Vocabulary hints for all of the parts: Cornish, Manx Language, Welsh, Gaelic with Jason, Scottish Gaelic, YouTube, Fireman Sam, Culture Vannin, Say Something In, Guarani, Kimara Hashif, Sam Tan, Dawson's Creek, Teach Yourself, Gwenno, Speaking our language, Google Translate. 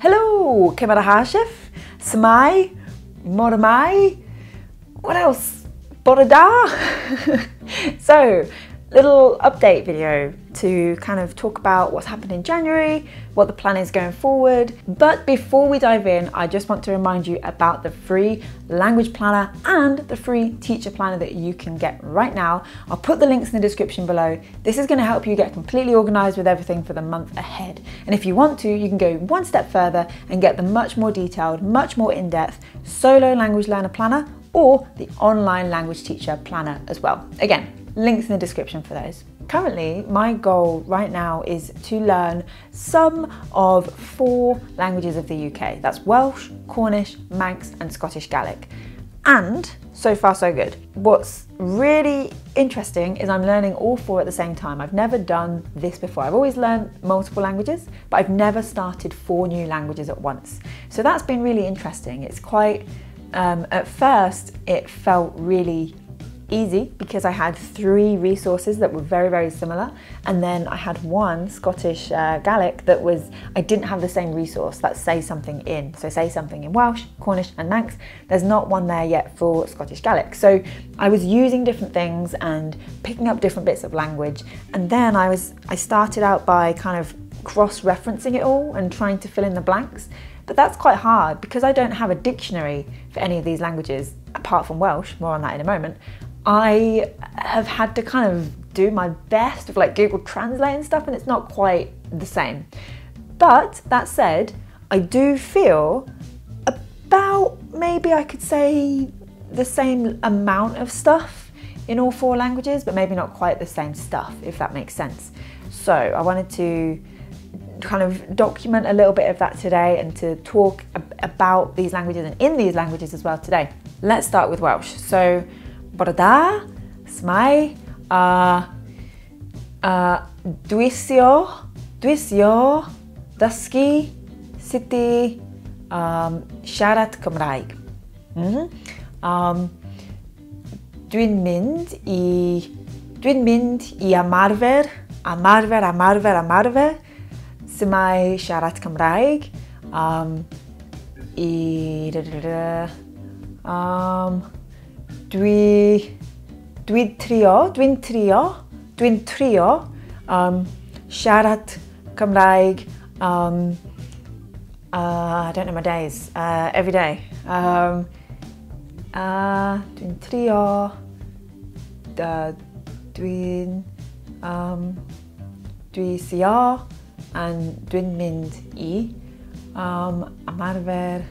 Hello, Kimara Hashif, Smai, Moramai, what else? Borada! So, little update video to kind of talk about what's happened in January, what the plan is going forward. But before we dive in, I just want to remind you about the free language planner and the free teacher planner that you can get right now. I'll put the links in the description below. This is going to help you get completely organized with everything for the month ahead. And if you want to, you can go one step further and get the much more detailed, much more in-depth solo language learner planner or the online language teacher planner as well. Again, links in the description for those. Currently, my goal right now is to learn some of 4 languages of the UK. That's Welsh, Cornish, Manx, and Scottish Gaelic. And so far, so good. What's really interesting is I'm learning all 4 at the same time. I've never done this before. I've always learned multiple languages, but I've never started 4 new languages at once. So that's been really interesting. It's quite, at first, it felt really easy because I had 3 resources that were very, very similar, and then I had one Scottish Gaelic that was, I didn't have the same resource. That's Say Something In. So Say Something In Welsh, Cornish and Manx. There's not one there yet for Scottish Gaelic. So I was using different things and picking up different bits of language, and then I started out by kind of cross-referencing it all and trying to fill in the blanks. But that's quite hard because I don't have a dictionary for any of these languages apart from Welsh, more on that in a moment. I have had to kind of do my best of like Google Translate and stuff, and it's not quite the same. But that said, I do feel about, maybe I could say the same amount of stuff in all 4 languages, but maybe not quite the same stuff, if that makes sense. So I wanted to kind of document a little bit of that today and to talk about these languages and in these languages as well today. Let's start with Welsh. So Borada, Smai, Dwisio, Dysgu, Siti, Siarad Cymraeg. Dwi'n mynd i amarfer, Smai Siarad Cymraeg, Dwi'n trio siarad Cymraeg, I don't know my days, every day. Dwi'n trio, and dwi'n mynd i amarfer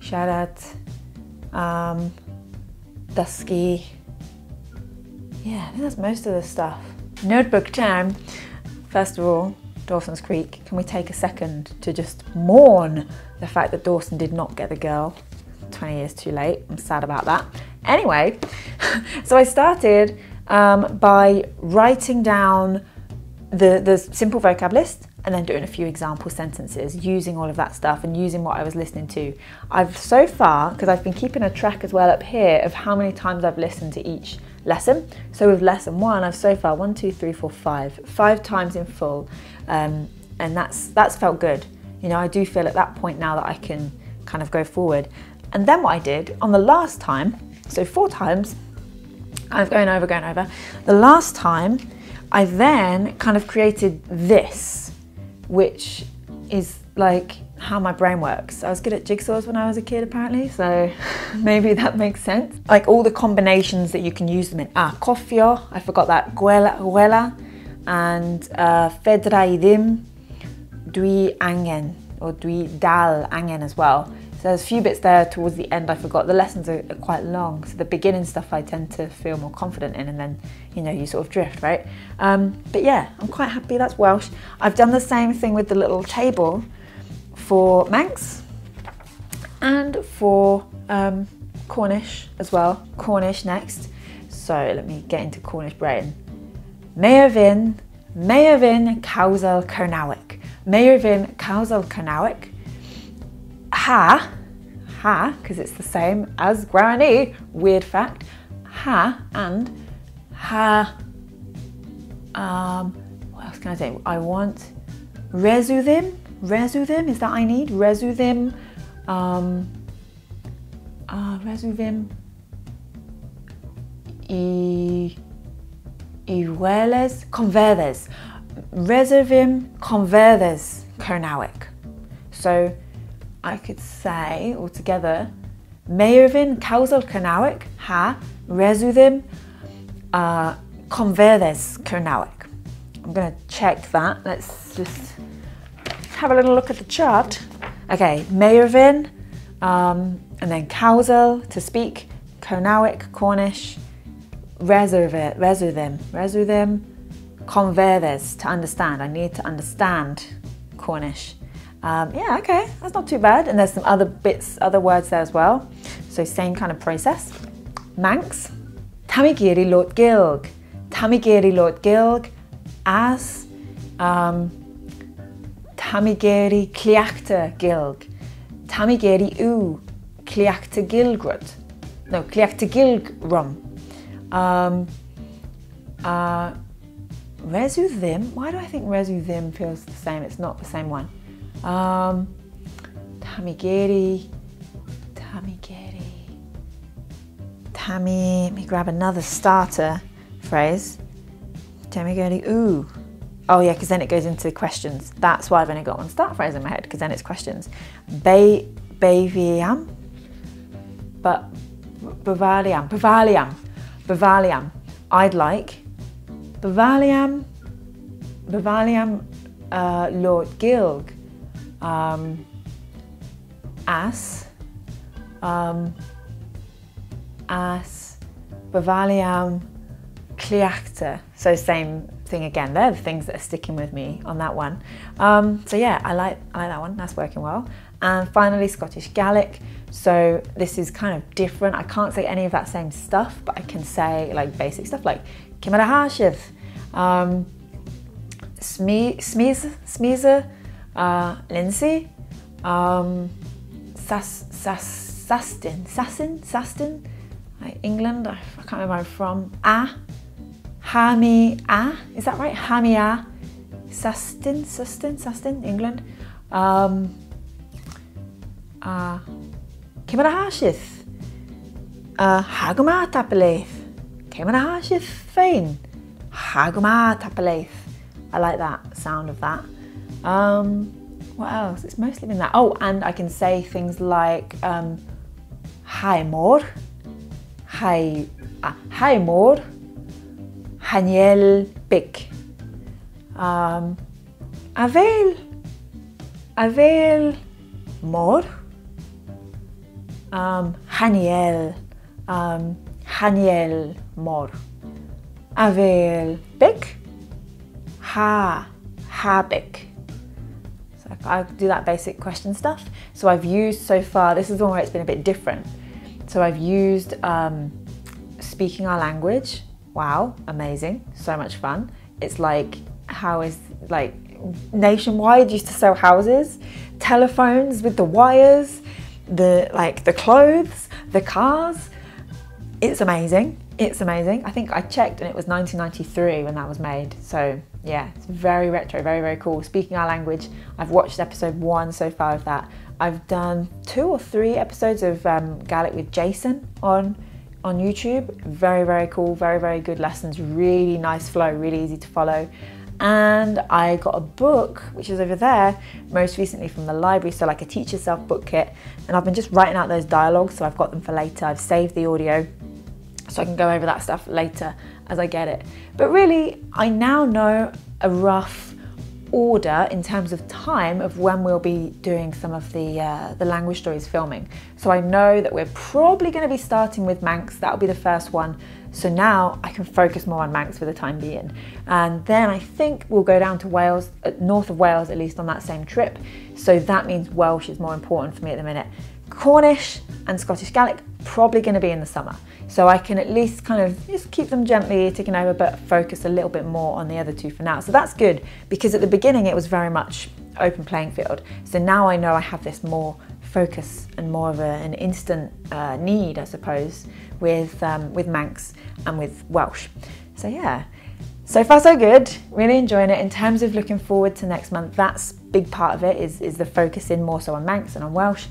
siarad, dysgu. Yeah, I think that's most of the stuff. Notebook time. First of all, Dawson's Creek. Can we take a second to just mourn the fact that Dawson did not get the girl? 20 years too late. I'm sad about that. Anyway, so I started by writing down the simple vocab list and then doing a few example sentences, using all of that stuff and using what I was listening to. I've so far, because I've been keeping a track as well up here of how many times I've listened to each lesson. So with lesson 1, I've so far 5 times in full, and that's felt good. You know, I do feel at that point now that I can kind of go forward. And then what I did on the last time, so 4 times, kind of going over. The last time, I then kind of created this, which is like how my brain works. I was good at jigsaws when I was a kid apparently, so maybe that makes sense. Like all the combinations that you can use them in. Kofio, I forgot that, gwela, and fedraidim, dwi angen, or dwi dal angen as well. So there's a few bits there towards the end I forgot. The lessons are quite long, so the beginning stuff I tend to feel more confident in, and then, you know, you sort of drift, right? But yeah, I'm quite happy that's Welsh. I've done the same thing with the little table for Manx and for Cornish as well. Cornish next. So let me get into Cornish brain. Meirvin Causal Kernowick. Meirvin Causal Kernowick. Ha, because it's the same as Guarani, weird fact. Ha and ha, what else can I say? I want resudim, Resu them, is that I need? Resu them. Resu them. Iweles converters. Reservim converters Kernowick. So I could say altogether, Meirvin Kausal Kernowick ha Resudim converters Kernowick. I'm going to check that. Let's just have a little look at the chart. Okay, Meirvin and then Kausal to speak, Kernowick, Cornish. Resu them, converters, to understand. I need to understand Cornish. Yeah, okay, that's not too bad. And there's some other bits, other words there as well. So same kind of process. Manx, tamigeri lot gilg, as tamigeri cliachta gilg, tamigeri u cliachta gilgrut, no, cliachta gilgrum. Resu them, why do I think resu them feels the same? It's not the same one. Tamigeri, let me grab another starter phrase. Tamigeri, ooh. Oh yeah, because then it goes into questions. That's why I've only got one start phrase in my head, because then it's questions. Beviam, but Bavaliam, I'd like Bavaliam Lord Gilg as Bavaliam Cliachta. So same thing again, they're the things that are sticking with me on that one. So yeah, I like that one, that's working well. And finally, Scottish Gaelic. So this is kind of different. I can't say any of that same stuff, but I can say like basic stuff like Kimara Hashiv, Smeeza, Lindsay, Sastin, like England, I can't remember where I'm from. Hami A, is that right? Hami A, Sastin, England. Kimarahashith, Haguma Tapalaith, Kimarahashith Fane, Haguma Tapalaith. I like that sound of that. What else? It's mostly been that. Oh, and I can say things like Haimor, Haimor, Haniel Bik, Avail Mor. Haniel Mor. Avel Bik. Ha Bik. So I do that basic question stuff. So I've used so far, this is the one where it's been a bit different. So I've used Speaking Our Language. Wow, amazing, so much fun. It's like, how is, like, Nationwide used to sell houses, telephones with the wires, the clothes, the cars. It's amazing. I think I checked and it was 1993 when that was made. So yeah, it's very retro, very, very cool. Speaking Our Language, I've watched episode 1 so far of that. I've done 2 or 3 episodes of Gaelic with Jason on YouTube. Very, very cool, very, very good lessons, really nice flow, really easy to follow. And I got a book, which is over there, most recently from the library, so like a Teach Yourself book kit. And I've been just writing out those dialogues, so I've got them for later. I've saved the audio, so I can go over that stuff later as I get it. But really, I now know a rough order in terms of time of when we'll be doing some of the language stories filming. So I know that we're probably going to be starting with Manx. That'll be the first one. So now I can focus more on Manx for the time being. And then I think we'll go down to Wales, north of Wales at least, on that same trip. So that means Welsh is more important for me at the minute. Cornish and Scottish Gaelic, probably going to be in the summer. So I can at least kind of just keep them gently ticking over, but focus a little bit more on the other two for now. So that's good, because at the beginning it was very much open playing field. So now I know I have this more focus and more of an instant need, I suppose, with Manx and with Welsh. So yeah, So far so good, really enjoying it. In terms of looking forward to next month, that's a big part of it, is the focus in more so on Manx and on Welsh.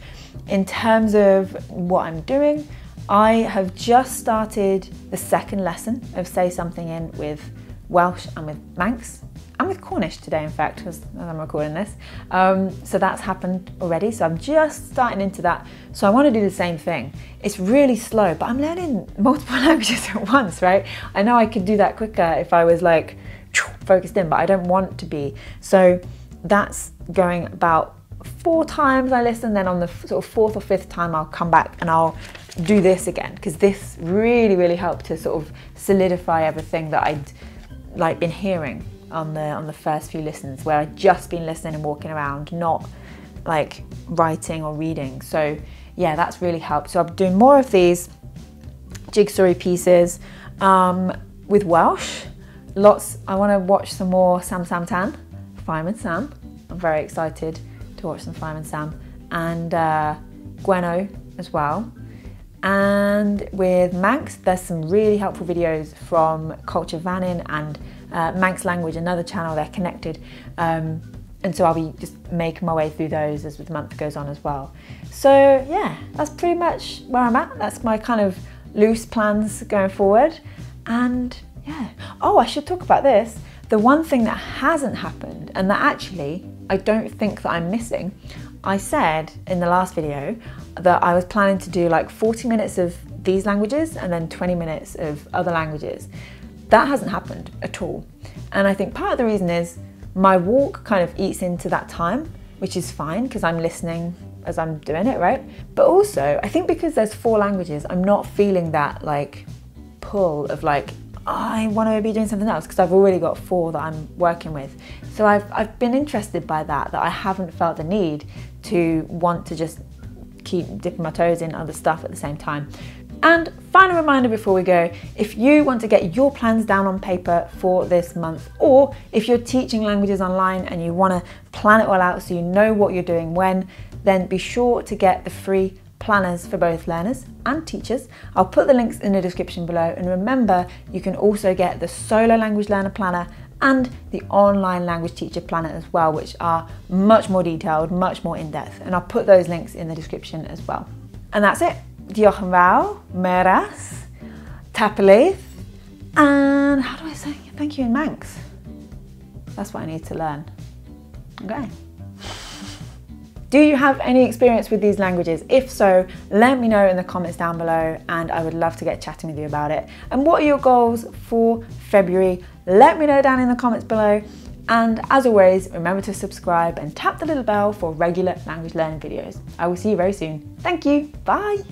In terms of what I'm doing, I have just started the second lesson of Say Something In with Welsh and with Manx. I'm with Cornish today, in fact, as I'm recording this. So that's happened already, so I'm just starting into that. So I want to do the same thing. It's really slow, but I'm learning multiple languages at once, right? I know I could do that quicker if I was like focused in, but I don't want to be. So that's going about 4 times I listen, then on the sort of 4th or 5th time I'll come back and I'll do this again, because this really, really helped to sort of solidify everything that I'd like been hearing on the first few listens, where I'd just been listening and walking around, not like writing or reading. So yeah, that's really helped. So I'm doing more of these jigsaw pieces with Welsh. Lots, I want to watch some more Sam Tan, Fireman Sam. I'm very excited to watch some Fireman Sam, and Gwenno as well. And with Manx, there's some really helpful videos from Culture Vannin and Manx Language, another channel, they're connected. And so I'll be just making my way through those as the month goes on as well. So yeah, that's pretty much where I'm at. That's my kind of loose plans going forward. And yeah, oh, I should talk about this. The one thing that hasn't happened, and that actually I don't think that I'm missing, I said in the last video that I was planning to do like 40 minutes of these languages and then 20 minutes of other languages. That hasn't happened at all. And I think part of the reason is my walk kind of eats into that time, which is fine because I'm listening as I'm doing it, right? But also, I think because there's 4 languages, I'm not feeling that like pull of like, I want to be doing something else, because I've already got 4 that I'm working with. So I've been interested by that I haven't felt the need to want to just keep dipping my toes in other stuff at the same time. And final reminder before we go, if you want to get your plans down on paper for this month, or if you're teaching languages online and you want to plan it all out so you know what you're doing when, then be sure to get the free planners for both learners and teachers. I'll put the links in the description below, and remember, you can also get the solo language learner planner and the online language teacher planner as well, which are much more detailed, much more in-depth, and I'll put those links in the description as well. And that's it. Diolch yn fawr, meras, tapelith, and how do I say thank you in Manx? That's what I need to learn. Okay. Do you have any experience with these languages? If so, let me know in the comments down below, and I would love to get chatting with you about it. And what are your goals for February? Let me know down in the comments below. And as always, remember to subscribe and tap the little bell for regular language learning videos. I will see you very soon. Thank you. Bye.